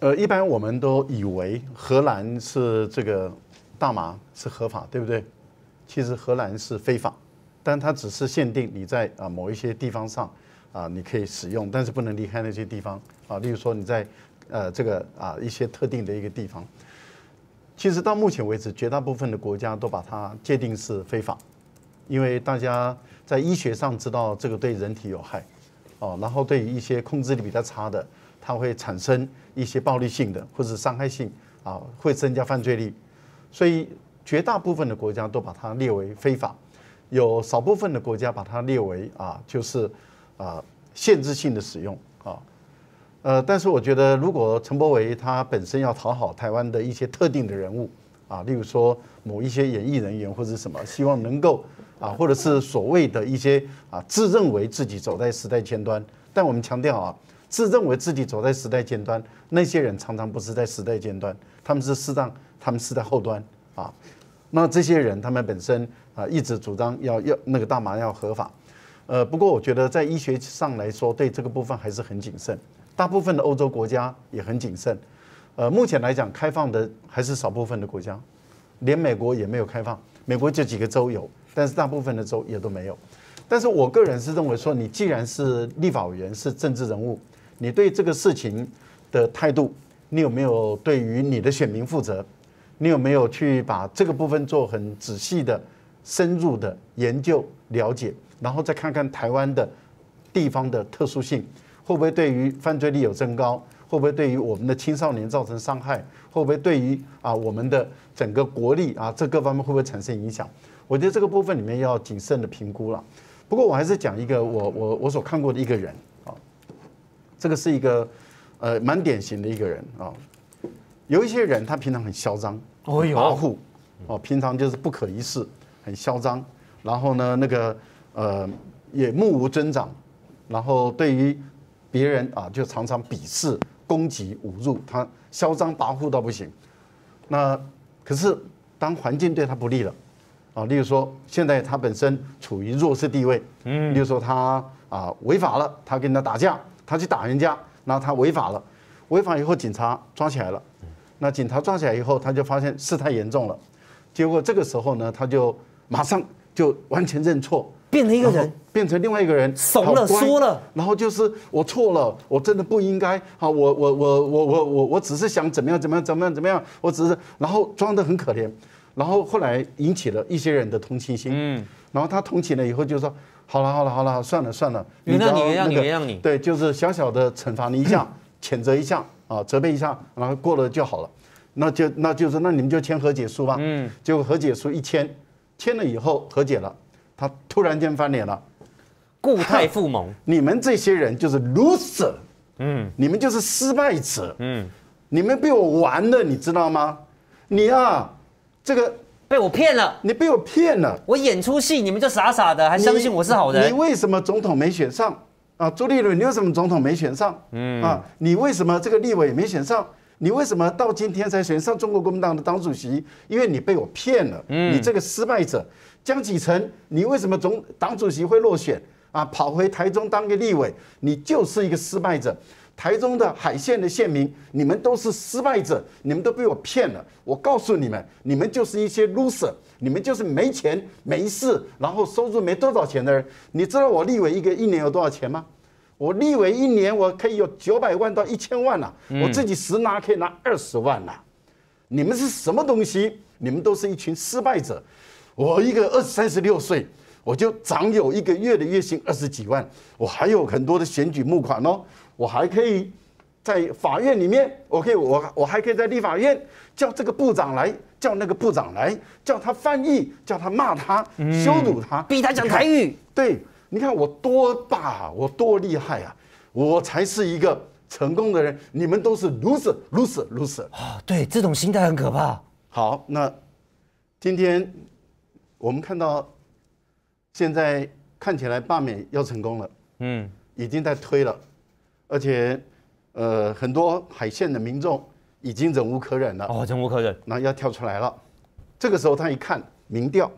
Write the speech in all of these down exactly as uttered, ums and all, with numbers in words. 呃，一般我们都以为荷兰是这个大麻是合法，对不对？其实荷兰是非法，但它只是限定你在啊某一些地方上啊你可以使用，但是不能离开那些地方啊。例如说你在呃这个啊一些特定的一个地方。其实到目前为止，绝大部分的国家都把它界定是非法，因为大家在医学上知道这个对人体有害，哦，然后对于一些控制力比较差的。 它会产生一些暴力性的或者伤害性啊，会增加犯罪率，所以绝大部分的国家都把它列为非法，有少部分的国家把它列为啊，就是啊限制性的使用啊，呃，但是我觉得如果陈柏惟他本身要讨好台湾的一些特定的人物啊，例如说某一些演艺人员或者什么，希望能够啊，或者是所谓的一些啊自认为自己走在时代前端，但我们强调啊。 自认为自己走在时代尖端，那些人常常不是在时代尖端，他们是适当，他们是在后端啊。那这些人他们本身啊一直主张要要那个大麻要合法，呃，不过我觉得在医学上来说，对这个部分还是很谨慎。大部分的欧洲国家也很谨慎，呃，目前来讲开放的还是少部分的国家，连美国也没有开放，美国就几个州有，但是大部分的州也都没有。但是我个人是认为说，你既然是立法委员，是政治人物。 你对这个事情的态度，你有没有对于你的选民负责？你有没有去把这个部分做很仔细的、深入的研究了解，然后再看看台湾的地方的特殊性，会不会对于犯罪率有增高？会不会对于我们的青少年造成伤害？会不会对于啊我们的整个国力啊这各方面会不会产生影响？我觉得这个部分里面要谨慎的评估了。不过我还是讲一个我我我所看过的一个人。 这个是一个，呃，蛮典型的一个人啊。有一些人他平常很嚣张、很跋扈，哦，平常就是不可一世，很嚣张。然后呢，那个呃，也目无尊长，然后对于别人啊，就常常鄙视、攻击、侮辱，他嚣张跋扈到不行。那可是当环境对他不利了，啊，例如说现在他本身处于弱势地位，嗯，例如说他啊违法了，他跟他打架。 他去打人家，然后他违法了，违法以后警察抓起来了，那警察抓起来以后，他就发现事态严重了，结果这个时候呢，他就马上就完全认错，变成一个人，变成另外一个人，怂了，说了，然后就是我错了，我真的不应该，好，我我我我我我我只是想怎么样怎么样怎么样怎么样，我只是然后装得很可怜，然后后来引起了一些人的同情心，嗯，然后他同情了以后就说。 好了好了好了，算了算了，原谅你原谅你原谅你，对，就是小小的惩罚你一下，谴责一下啊，责备一下，然后过了就好了。那就那就是那你们就签和解书吧。嗯，结果和解书一签，签了以后和解了，他突然间翻脸了，故态复萌。你们这些人就是 loser， 嗯，你们就是失败者，嗯，你们被我玩了，你知道吗？你啊，这个。 被我骗了！你被我骗了！我演出戏，你们就傻傻的，还相信我是好人？ 你, 你为什么总统没选上啊？朱立伦，你为什么总统没选上？嗯啊，你为什么这个立委也没选上？你为什么到今天才选上中国国民党的党主席？因为你被我骗了，嗯、你这个失败者。江启臣，你为什么总党主席会落选啊？跑回台中当个立委，你就是一个失败者。 台中的海线的县民，你们都是失败者，你们都被我骗了。我告诉你们，你们就是一些 loser， 你们就是没钱、没事，然后收入没多少钱的人。你知道我立委一个一年有多少钱吗？我立委一年我可以有九百万到一千万啦，我自己实拿可以拿二十万啦。你们是什么东西？你们都是一群失败者。我一个二三十六岁。 我就长有一个月的月薪二十几万，我还有很多的选举募款哦，我还可以在法院里面，我可以我我还可以在立法院叫这个部长来，叫那个部长来，叫他翻译，叫他骂他，羞辱他，逼他讲台语。对，你看我多大，我多厉害啊！我才是一个成功的人，你们都是 loser loser loser 啊！对，这种心态很可怕。好，那今天我们看到。 现在看起来罢免要成功了，嗯，已经在推了，而且，呃，很多海线的民众已经忍无可忍了，哦，忍无可忍，那要跳出来了。这个时候他一看民调，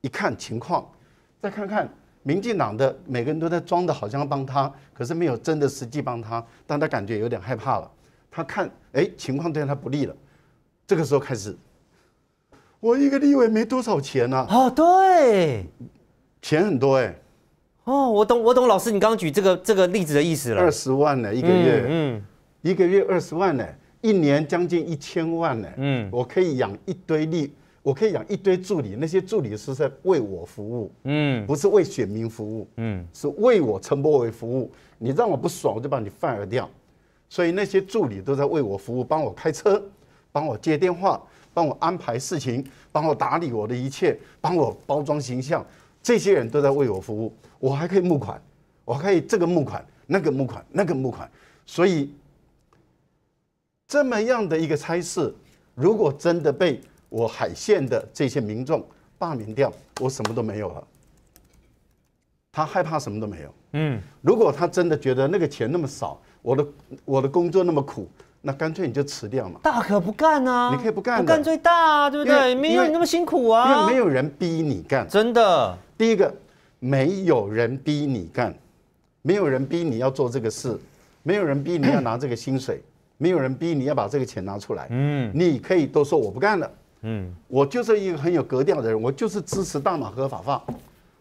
一看情况，再看看民进党的每个人都在装的好像帮他，可是没有真的实际帮他，但他感觉有点害怕了。他看，哎，情况对他不利了，这个时候开始，我一个立委没多少钱呐、啊。哦，对，钱很多哎、欸。哦，我懂，我懂，老师，你刚刚举这个这个例子的意思了。二十万呢、欸，一个月，嗯，嗯一个月二十万呢、欸，一年将近一千万呢、欸。嗯，我可以养一堆立。 我可以养一堆助理，那些助理是在为我服务，嗯，不是为选民服务，嗯，是为我陈柏惟服务。你让我不爽，我就把你 fire 掉。所以那些助理都在为我服务，帮我开车，帮我接电话，帮我安排事情，帮我打理我的一切，帮我包装形象。这些人都在为我服务，我还可以募款，我还可以这个募款，那个募款，那个募款。所以这么样的一个差事，如果真的被 我海线的这些民众罢免掉，我什么都没有了。他害怕什么都没有。嗯，如果他真的觉得那个钱那么少，我的我的工作那么苦，那干脆你就辞掉嘛。大可不干啊！你可以不干，不干最大啊，对不对？没有你那么辛苦啊。因为没有人逼你干，真的。第一个，没有人逼你干，没有人逼你要做这个事，没有人逼你要拿这个薪水，没有人逼你要把这个钱拿出来。嗯，你可以都说我不干了。 嗯，我就是一个很有格调的人，我就是支持大麻合法化，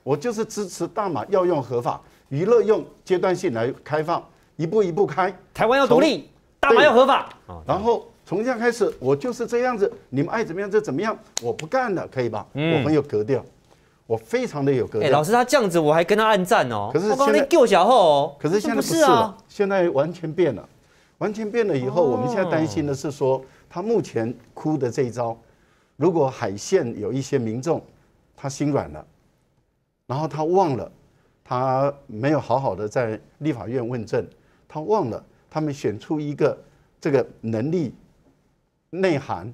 我就是支持大麻药用合法，娱乐用阶段性来开放，一步一步开。台湾要独立，大麻要合法。然后从现在开始，我就是这样子，你们爱怎么样就怎么样，我不干了，可以吧？嗯、我很有格调，我非常的有格调。哎、欸，老师他这样子，我还跟他按赞哦。可是现在救小后哦。可是现在不是了，现在完全变了，完全变了以后，哦、我们现在担心的是说，他目前哭的这一招。 如果海线有一些民众，他心软了，然后他忘了，他没有好好的在立法院问政，他忘了他们选出一个这个能力、内涵、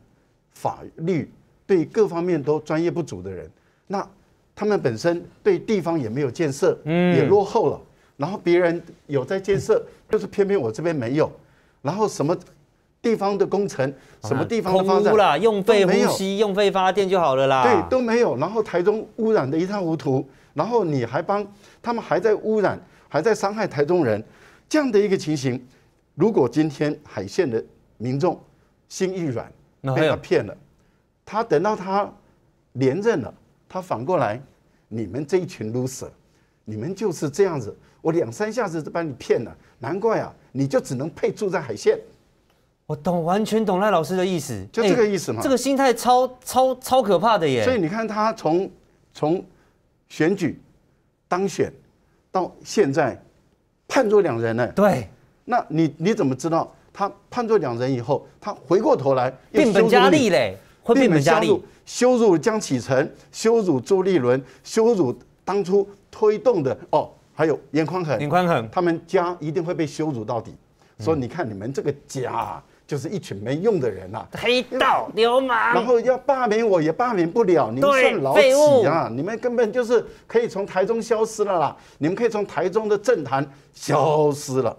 法律对各方面都专业不足的人，那他们本身对地方也没有建设，嗯，也落后了。然后别人有在建设，就是偏偏我这边没有，然后什么？ 地方的工程，什么地方的发展，空污啦，用肺呼吸，用肺发电就好了啦。对，都没有。然后台中污染的一塌糊涂，然后你还帮他们还在污染，还在伤害台中人，这样的一个情形，如果今天海线的民众心一软，被他骗了，他等到他连任了，他反过来，你们这一群 loser， 你们就是这样子，我两三下子就把你骗了，难怪啊，你就只能配住在海线。 我懂，完全懂赖老师的意思，就这个意思嘛。欸、这个心态超超超可怕的耶！所以你看他从从选举当选到现在判若两人呢。对，那你你怎么知道他判若两人以后，他回过头来变本加厉嘞？会变本加厉，羞辱江启臣，羞辱朱立伦，羞辱当初推动的哦，还有严宽恒，严宽恒他们家一定会被羞辱到底。说你看你们这个家、啊。 就是一群没用的人呐、啊，黑道流氓，然后要罢免我也罢免不了，你们算老几啊？你们根本就是可以从台中消失了啦，你们可以从台中的政坛消失了。